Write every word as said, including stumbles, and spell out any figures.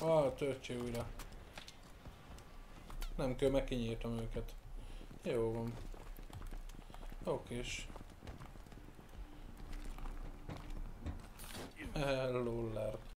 Ah, törtsé újra. Nem kell, meg kinyírtam őket. Jó van. Okés. Hello, lár.